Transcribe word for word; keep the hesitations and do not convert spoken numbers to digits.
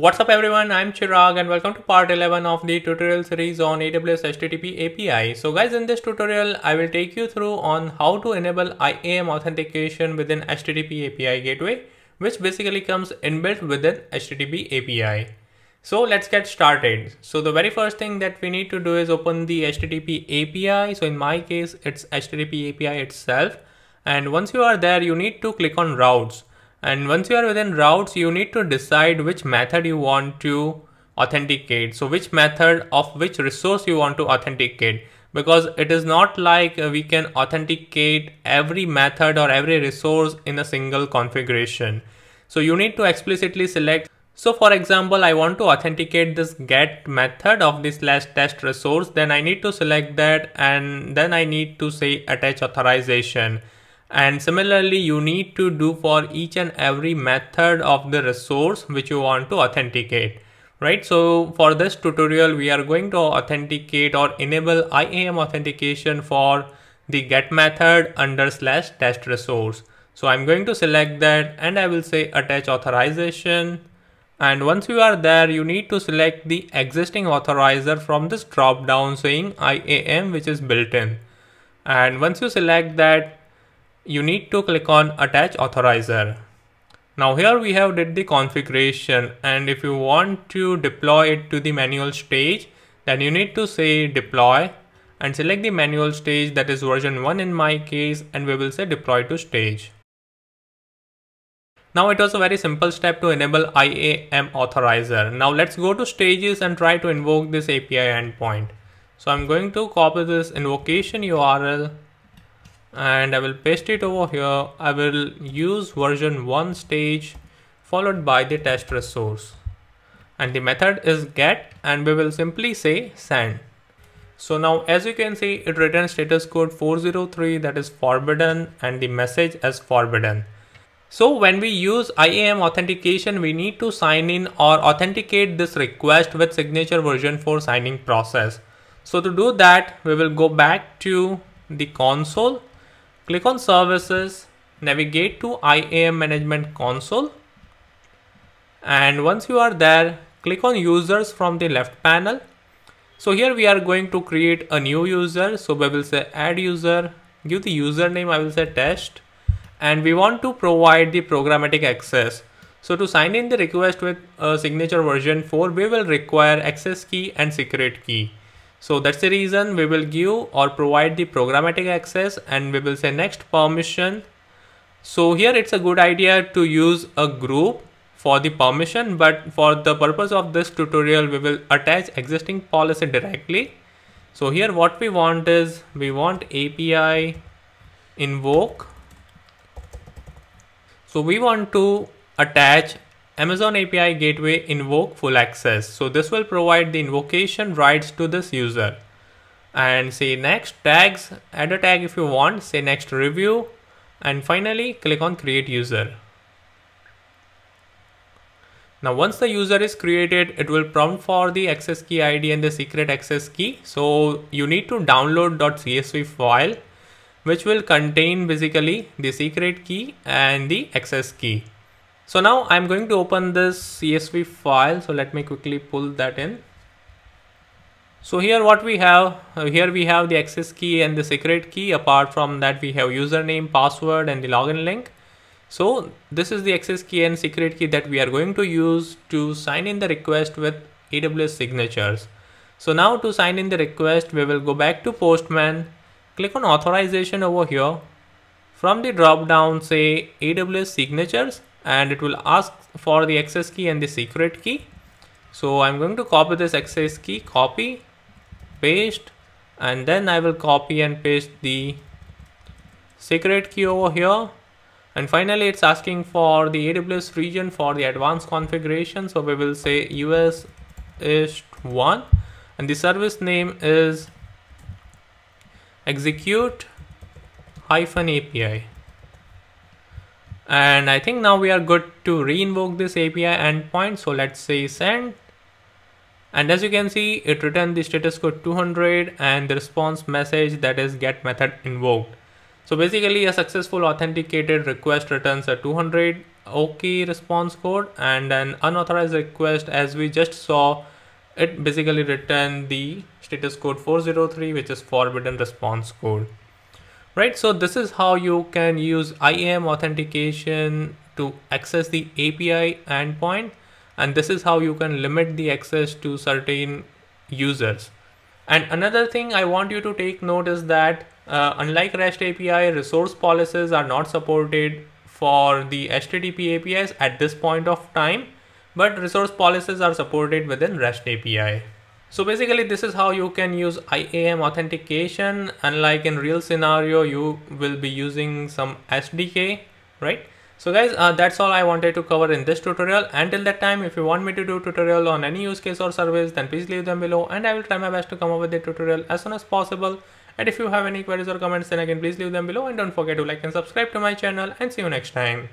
What's up everyone, I'm Chirag and welcome to part eleven of the tutorial series on A W S H T T P A P I. So guys, in this tutorial, I will take you through on how to enable I A M authentication within H T T P A P I Gateway, which basically comes inbuilt within H T T P A P I. So let's get started. So the very first thing that we need to do is open the H T T P A P I. So in my case, it's H T T P A P I itself. And once you are there, you need to click on routes. And once you are within routes, you need to decide which method you want to authenticate. So which method of which resource you want to authenticate, because it is not like we can authenticate every method or every resource in a single configuration. So you need to explicitly select. So for example, I want to authenticate this get method of this slash test resource. Then I need to select that, and then I need to say attach authorization. And similarly, you need to do for each and every method of the resource which you want to authenticate, right? So for this tutorial, we are going to authenticate or enable I A M authentication for the get method under slash test resource. So I'm going to select that and I will say attach authorization. And once you are there, you need to select the existing authorizer from this drop down saying I A M, which is built in. And once you select that, you need to click on attach authorizer. Now here we have did the configuration, and if you want to deploy it to the manual stage, then you need to say deploy and select the manual stage, that is version one in my case, and we will say deploy to stage. Now it was a very simple step to enable I A M authorizer. Now let's go to stages and try to invoke this A P I endpoint. So I'm going to copy this invocation U R L and I will paste it over here. I will use version one stage followed by the test resource, and the method is get, and we will simply say send. So now as you can see, it returns status code four zero three, that is forbidden, and the message as forbidden. So when we use I A M authentication, we need to sign in or authenticate this request with signature version four signing process. So to do that, we will go back to the console. Click on services, navigate to I A M management console. And once you are there, click on users from the left panel. So here we are going to create a new user. So we will say add user, give the username, I will say test. And we want to provide the programmatic access. So to sign in the request with a signature version four, we will require access key and secret key. So that's the reason we will give or provide the programmatic access, and we will say next permission. So here it's a good idea to use a group for the permission, but for the purpose of this tutorial, we will attach existing policy directly. So here what we want is we want A P I invoke. So we want to attach Amazon A P I Gateway invoke full access. So this will provide the invocation rights to this user, and say next tags, add a tag if you want, say next review, and finally click on create user. Now once the user is created, it will prompt for the access key I D and the secret access key. So you need to download .csv file, which will contain basically the secret key and the access key. So now I'm going to open this C S V file. So let me quickly pull that in. So here what we have, uh, here we have the access key and the secret key. Apart from that, we have username, password, and the login link. So this is the access key and secret key that we are going to use to sign in the request with A W S signatures. So now to sign in the request, we will go back to Postman, click on authorization over here. From the drop down, say A W S signatures, and it will ask for the access key and the secret key. So I'm going to copy this access key, copy, paste, and then I will copy and paste the secret key over here. And finally, it's asking for the A W S region for the advanced configuration. So we will say U S East one, and the service name is execute-api. And I think now we are good to re-invoke this A P I endpoint. So let's say send. And as you can see, it returned the status code two hundred and the response message, that is get method invoked. So basically a successful authenticated request returns a two hundred, OK response code and an unauthorized request. As we just saw, it basically returned the status code four zero three, which is forbidden response code, right? So this is how you can use I A M authentication to access the A P I endpoint, and this is how you can limit the access to certain users. And another thing I want you to take note is that uh, unlike REST A P I, resource policies are not supported for the H T T P A P Is at this point of time, but resource policies are supported within REST A P I. So basically this is how you can use I A M authentication. Unlike in real scenario, you will be using some S D K, right? So guys, uh, that's all I wanted to cover in this tutorial. Until that time, if you want me to do tutorial on any use case or service, then please leave them below and I will try my best to come up with a tutorial as soon as possible. And if you have any queries or comments, then again please leave them below, and don't forget to like and subscribe to my channel, and see you next time.